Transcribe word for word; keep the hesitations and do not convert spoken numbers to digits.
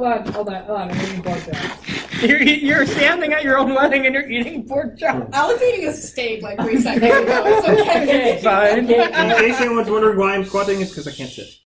Hold on, hold on, hold on, I'm eating pork chops. You're, you're standing at your own wedding and you're eating pork chops. I was eating a steak like three seconds ago. It's okay. Fine. In case anyone's wondering why I'm squatting, it's because I can't sit.